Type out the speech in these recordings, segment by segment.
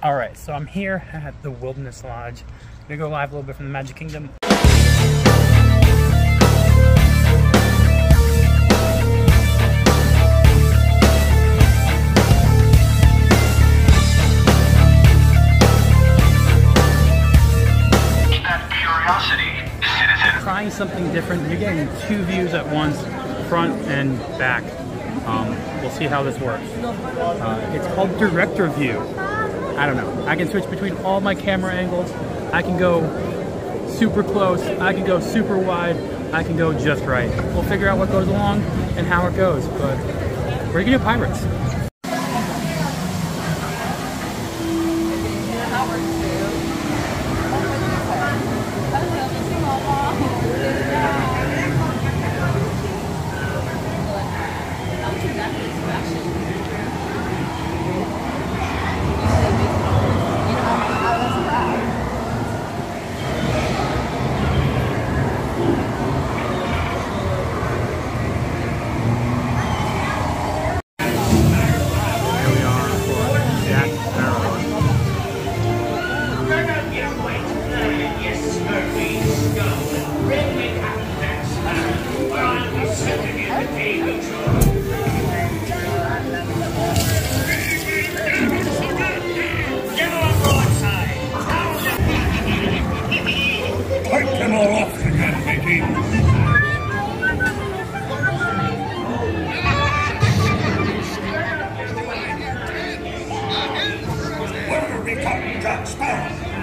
All right, so I'm here at the Wilderness Lodge. I'm gonna go live a little bit from the Magic Kingdom. Trying something different. You're getting two views at once, front and back. We'll see how this works. It's called Director View. I don't know. I can switch between all my camera angles. I can go super close. I can go super wide. I can go just right. We'll figure out what goes along and how it goes, but we're gonna do Pirates.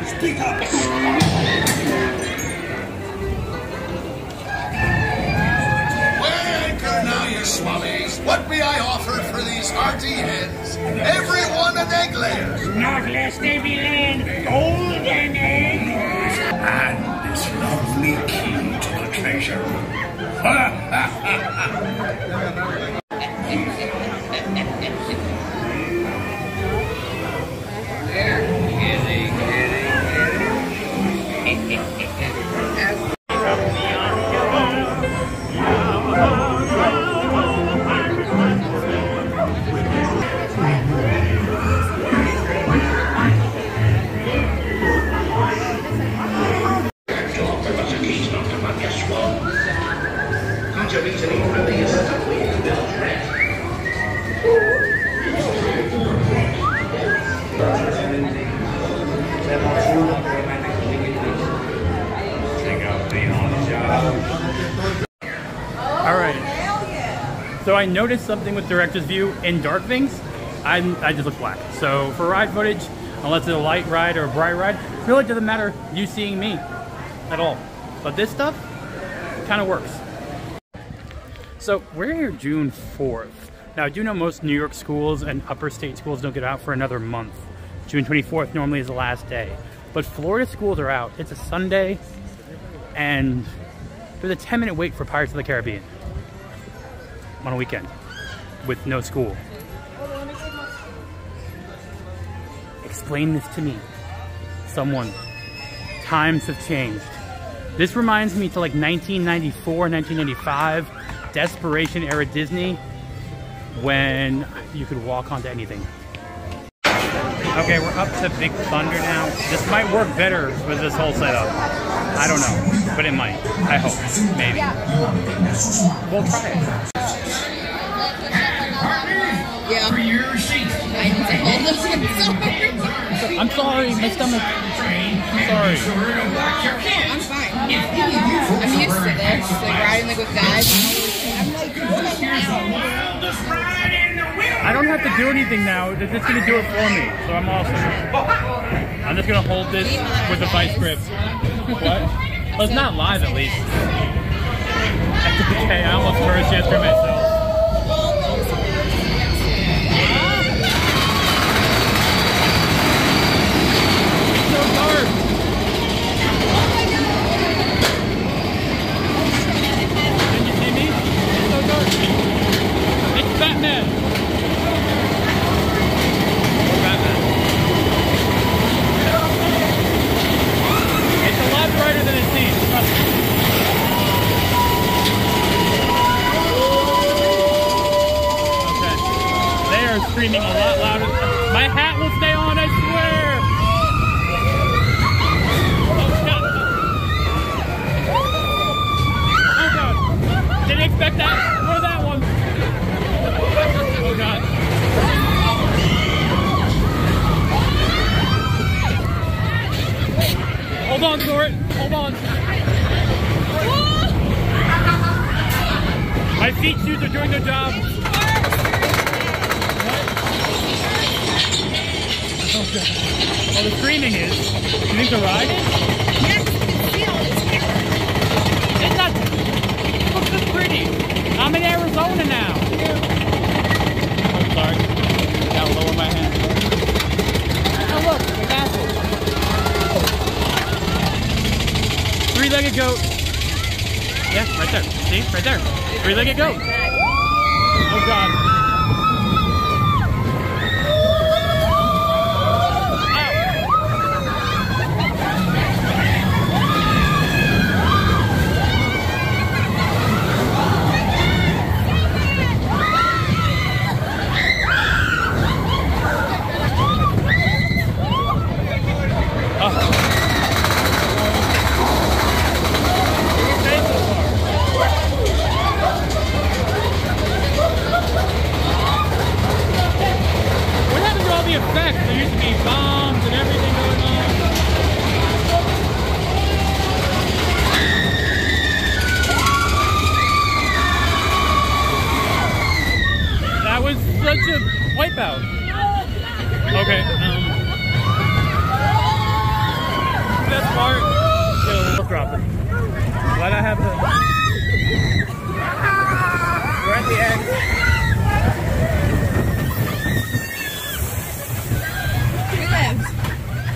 Speak up! Swabbies, what may I offer for these hearty hens? Every one an egg layer. Not less they be laid, golden eggs. And this lovely key to the treasure. Kitty, kitty, kitty. So I noticed something with Director's View in dark things, I just look black. So for ride footage, unless it's a light ride or a bright ride, really doesn't matter you seeing me at all. But this stuff kind of works. So we're here June 4th. Now I do know most New York schools and upper state schools don't get out for another month. June 24th normally is the last day. But Florida schools are out. It's a Sunday and there's a 10-minute wait for Pirates of the Caribbean. On a weekend with no school. Explain this to me, someone. Times have changed. This reminds me to like 1994, 1995, Desperation era Disney, when you could walk onto anything. Okay, we're up to Big Thunder now. This might work better with this whole setup. I don't know, but it might. I hope, maybe. We'll try it. Yeah. For your seat. I'm sorry, my stomach. I'm sorry. I'm fine. I'm used to this, like riding like with guys. I'm like, I don't have to do anything now. It's just gonna do it for me, so I'm awesome. I'm just gonna hold this with the vice grip. What? Well, it's not live at least. Okay, I almost cursed yesterday myself. Than it seems. beach dudes are doing their job. Oh, God. Well, the screaming is, you think the ride is? Yes, the field is different. It's not, it looks so pretty. I'm in Arizona now. I'm sorry. I gotta lower my hand. Oh, look, the castle. Three-legged goat. Yeah, right there. See? Right there. Three-legged goat. Oh, God.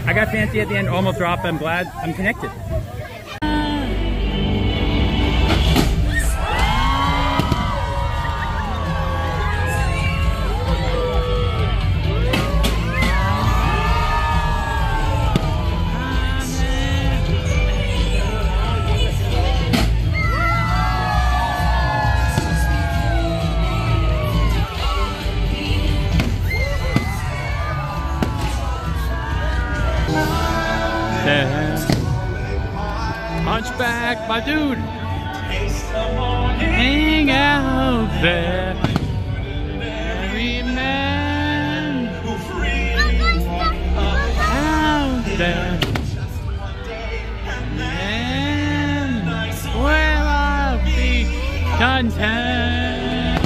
I got fancy at the end, almost dropped. I'm glad I'm connected. Hunchback, my dude. Hang out there. Every man out there. And well, I'll be content.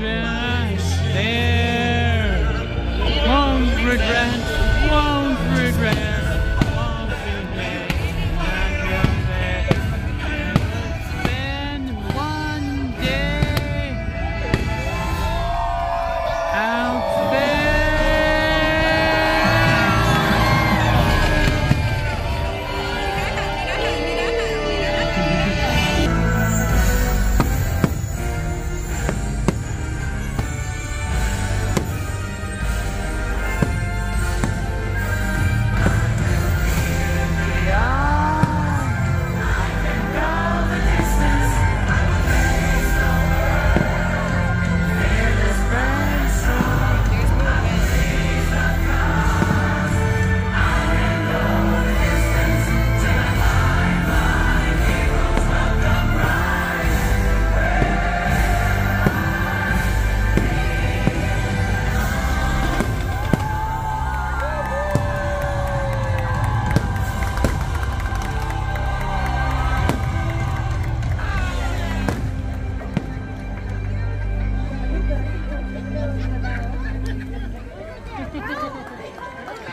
Just there. Won't regret.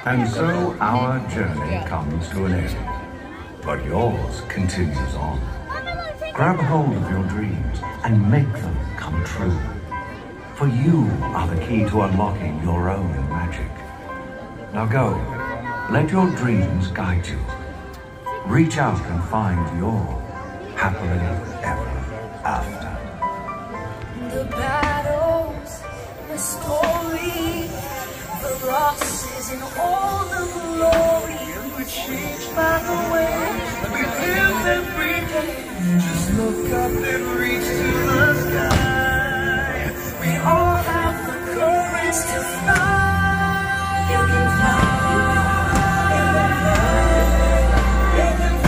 And so our journey comes to an end, but yours continues on. Grab hold of your dreams and make them come true, for you are the key to unlocking your own magic. Now go, let your dreams guide you. Reach out and find your happily ever after. The battles, the story, the losses and all the glory, and we're changed by the way we live every day. Just look up and reach to the sky. We all have the courage to fly. You can fly, you can fly, you can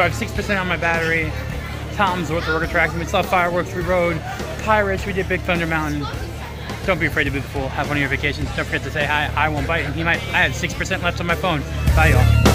So I have 6% on my battery. Tom's with the Rogue Attraction. We saw fireworks, we rode Pirates, we did Big Thunder Mountain. Don't be afraid to be the fool. Have one of your vacations. Don't forget to say hi. I won't bite, and he might. I had 6% left on my phone. Bye, y'all.